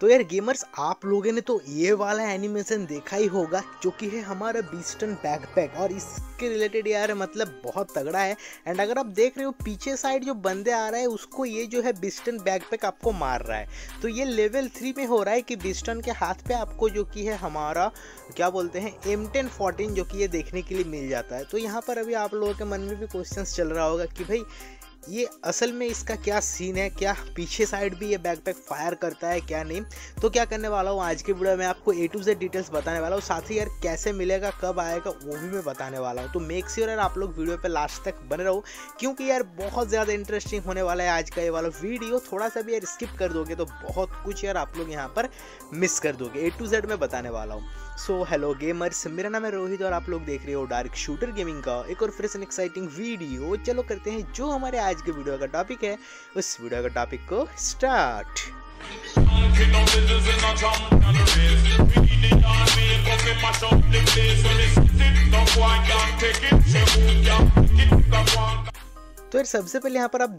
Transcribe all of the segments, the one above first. तो यार गेमर्स, आप लोगों ने तो ये वाला एनिमेशन देखा ही होगा जो कि है हमारा बीस्टन बैकपैक, और इसके रिलेटेड यार मतलब बहुत तगड़ा है। एंड अगर आप देख रहे हो पीछे साइड जो बंदे आ रहा है उसको ये जो है बीस्टन बैकपैक आपको मार रहा है। तो ये लेवल 3 में हो रहा है कि बीस्टन के हाथ पे आपको जो कि है हमारा क्या बोलते हैं M10-14 जो कि ये देखने के लिए मिल जाता है। तो यहाँ पर अभी आप लोगों के मन में भी क्वेश्चन चल रहा होगा कि भाई ये असल में इसका क्या सीन है, क्या पीछे साइड भी ये बैकपैक फायर करता है क्या नहीं। तो क्या करने वाला हूँ आज की वीडियो में आपको A to Z डिटेल्स बताने वाला हूँ, साथ ही यार कैसे मिलेगा कब आएगा वो भी मैं बताने वाला हूँ। तो मेक श्योर यार आप लोग वीडियो पे लास्ट तक बने रहो क्योंकि यार बहुत ज़्यादा इंटरेस्टिंग होने वाला है आज का ये वाला वीडियो। थोड़ा सा भी यार स्किप कर दोगे तो बहुत कुछ यार आप लोग यहाँ पर मिस कर दोगे, A to Z में बताने वाला हूँ। सो हेलो गेमर्स, मेरा नाम है रोहित और आप लोग देख रहे हो डार्क शूटर गेमिंग का एक और फ्रेश एंड एक्साइटिंग वीडियो। चलो करते हैं जो हमारे आज के वीडियो का टॉपिक है उस वीडियो का टॉपिक को स्टार्ट। तो यार सबसे पहले यहाँ पर आप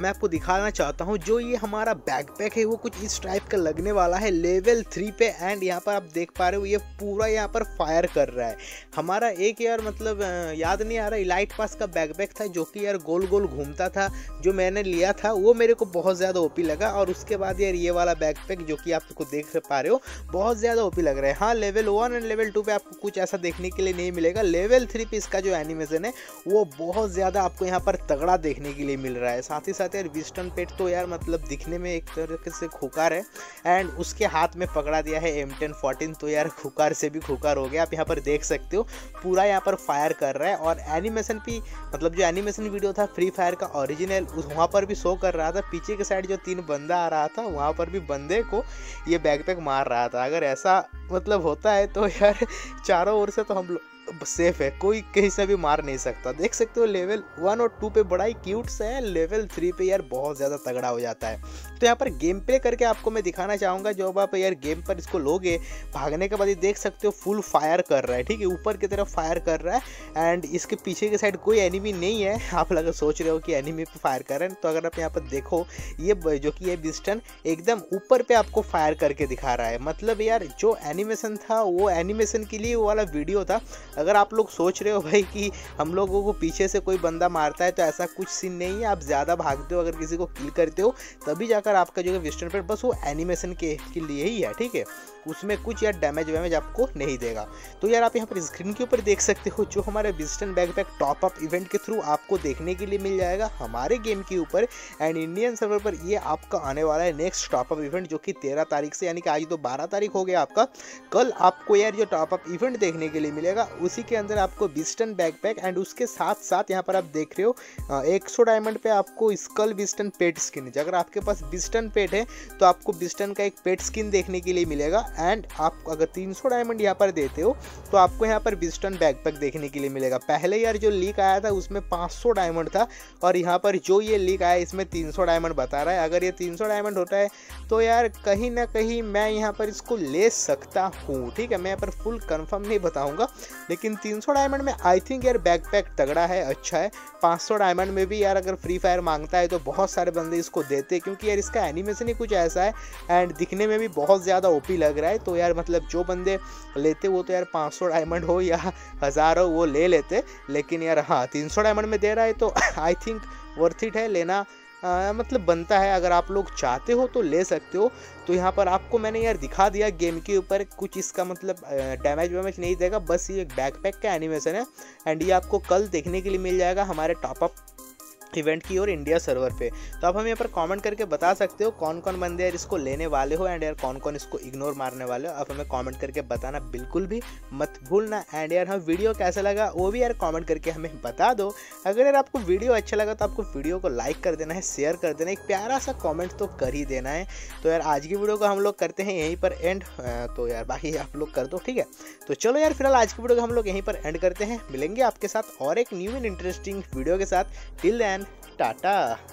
मैं आपको दिखाना चाहता हूँ जो ये हमारा बैकपैक है वो कुछ इस टाइप का लगने वाला है लेवल 3 पे। एंड यहाँ पर आप देख पा रहे हो ये पूरा यहाँ पर फायर कर रहा है हमारा एक यार मतलब याद नहीं आ रहा इलाइट पास का बैकपैक था जो कि यार गोल गोल घूमता था, जो मैंने लिया था वो मेरे को बहुत ज़्यादा OP लगा। और उसके बाद यार ये वाला बैकपैक जो कि आपको देख पा रहे हो बहुत ज़्यादा OP लग रहा है। हाँ लेवल 1 एंड लेवल 2 पर आपको कुछ ऐसा देखने के लिए नहीं मिलेगा। लेवल 3 पर इसका जो एनिमेशन है वो बहुत ज़्यादा आपको यहाँ पर बड़ा देखने के लिए मिल रहा है। साथ ही साथ यार बीस्टन पेट तो यार मतलब दिखने में एक तरीके से खुकार है एंड उसके हाथ में पकड़ा दिया है M10-14 तो यार खुकार से भी खुकार हो गया। आप यहाँ पर देख सकते हो पूरा यहाँ पर फायर कर रहा है। और एनिमेशन भी मतलब जो एनिमेशन वीडियो था फ्री फायर का ओरिजिनल वहाँ पर भी शो कर रहा था। पीछे के साइड जो 3 बंदा आ रहा था वहाँ पर भी बंदे को ये बैकपैक मार रहा था। अगर ऐसा मतलब होता है तो यार चारों ओर से तो हम लोग सेफ है, कोई कहीं से भी मार नहीं सकता। देख सकते हो लेवल 1 और 2 पे बड़ा ही क्यूट सा है, लेवल 3 पे यार बहुत ज़्यादा तगड़ा हो जाता है। तो यहाँ पर गेम प्ले करके आपको मैं दिखाना चाहूँगा। जब आप यार गेम पर इसको लोगे भागने के बाद ये देख सकते हो फुल फायर कर रहा है, ठीक है, ऊपर की तरफ फायर कर रहा है। एंड इसके पीछे के साइड कोई एनिमी नहीं है। आप अगर सोच रहे हो कि एनिमी पर फायर कर रहे हैं तो अगर आप यहाँ पर देखो ये जो कि ये बीस्टन एकदम ऊपर पर आपको फायर करके दिखा रहा है। मतलब यार जो एनिमेशन था वो एनिमेशन के लिए वो वाला वीडियो था। अगर आप लोग सोच रहे हो भाई कि हम लोगों को पीछे से कोई बंदा मारता है तो ऐसा कुछ सीन नहीं है। आप ज़्यादा भागते हो अगर किसी को किल करते हो तभी जाकर आपका जो है वेस्टर्न पेट बस वो एनिमेशन के लिए ही है, ठीक है, उसमें कुछ यार डैमेज वैमेज आपको नहीं देगा। तो यार आप यहाँ पर स्क्रीन के ऊपर देख सकते हो जो हमारे बीस्टन बैकपैक टॉप अप इवेंट के थ्रू आपको देखने के लिए मिल जाएगा हमारे गेम के ऊपर एंड इंडियन सर्वर पर। ये आपका आने वाला है नेक्स्ट टॉप अप इवेंट जो कि 13 तारीख से, यानी कि आज तो 12 तारीख हो गया आपका, कल आपको यार जो टॉप अप इवेंट देखने के लिए मिलेगा उसी के अंदर आपको बीस्टन बैकपैक एंड उसके साथ साथ यहाँ पर आप देख रहे हो 100 डायमंड पे आपको स्कल बीस्टन पेट स्किन। अगर आपके पास बीस्टन पेट है तो आपको बीस्टन का एक पेट स्किन देखने के लिए मिलेगा। एंड आप अगर 300 डायमंड यहाँ पर देते हो तो आपको यहाँ पर बीस्टन बैकपैक देखने के लिए मिलेगा। पहले यार जो लीक आया था उसमें 500 डायमंड था और यहाँ पर जो ये लीक आया इसमें 300 डायमंड बता रहा है। अगर ये 300 डायमंड होता है तो यार कहीं ना कहीं मैं यहाँ पर इसको ले सकता हूँ, ठीक है। मैं यहाँ पर फुल कन्फर्म नहीं बताऊँगा लेकिन 300 डायमंड में आई थिंक यार बैकपैक तगड़ा है, अच्छा है। 500 डायमंड में भी यार अगर फ्री फायर मांगता है तो बहुत सारे बंदे इसको देते क्योंकि यार इसका एनिमेशन ही कुछ ऐसा है एंड दिखने में भी बहुत ज़्यादा OP लग रहा है। तो यार मतलब जो बंदे लेते वो तो यार 500 डायमंड हो या 1000 हो वो ले लेते, लेकिन यार हाँ 300 डायमंड में दे रहा है तो आई थिंक वर्थ इट है लेना। मतलब बनता है, अगर आप लोग चाहते हो तो ले सकते हो। तो यहाँ पर आपको मैंने यार दिखा दिया गेम के ऊपर, कुछ इसका मतलब डैमेज वैमेज नहीं देगा, बस ये एक बैकपैक का एनिमेशन है एंड ये आपको कल देखने के लिए मिल जाएगा हमारे टॉपअप इवेंट की और इंडिया सर्वर पे। तो आप हमें यहाँ पर कमेंट करके बता सकते हो कौन कौन बंदे यार इसको लेने वाले हो एंड यार कौन कौन इसको इग्नोर मारने वाले हो। आप हमें कमेंट करके बताना बिल्कुल भी मत भूलना। एंड यार हम वीडियो कैसा लगा वो भी यार कमेंट करके हमें बता दो। अगर यार आपको वीडियो अच्छा लगा तो आपको वीडियो को लाइक कर देना है, शेयर कर देना है, एक प्यारा सा कॉमेंट तो कर ही देना है। तो यार आज की वीडियो को हम लोग करते हैं यहीं पर एंड, तो यार बाकी आप लोग कर दो, ठीक है। तो चलो यार फिलहाल आज की वीडियो को हम लोग यहीं पर एंड करते हैं, मिलेंगे आपके साथ और एक न्यू एंड इंटरेस्टिंग वीडियो के साथ। Till then Tata.